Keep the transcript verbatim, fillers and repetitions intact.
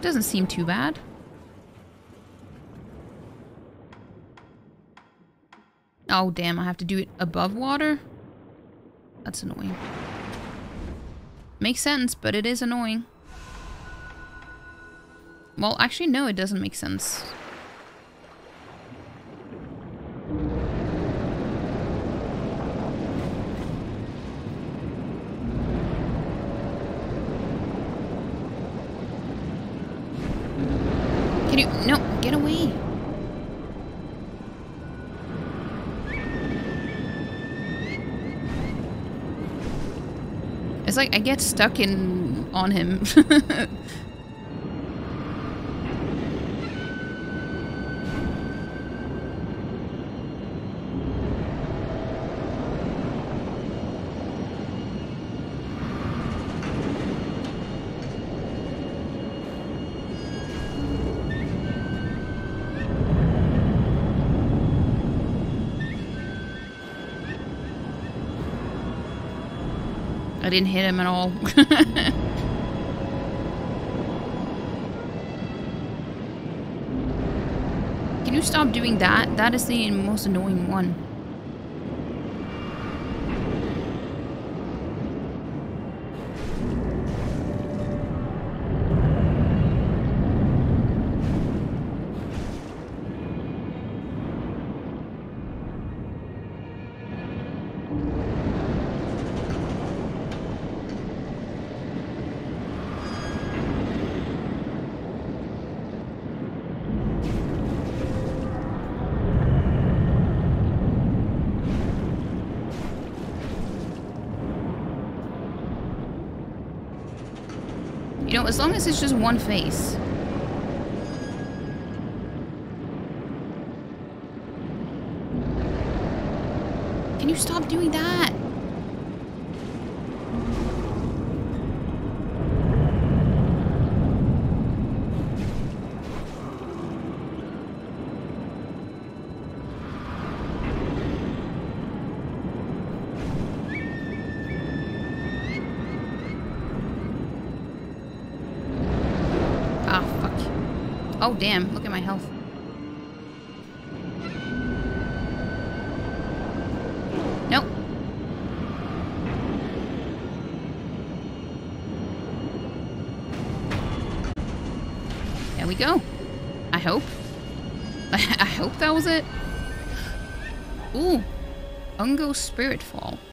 Doesn't seem too bad. Oh, damn, I have to do it above water? That's annoying. Makes sense, but it is annoying. Well, actually, no, it doesn't make sense. Can you... No, get away! It's like I get stuck in... on him. I didn't hit him at all. Can you stop doing that? That is the most annoying one. You know, as long as it's just one face. Can you stop doing that? Oh, damn. Look at my health. Nope. There we go. I hope. I hope that was it. Ooh. Ungo Spiritfall.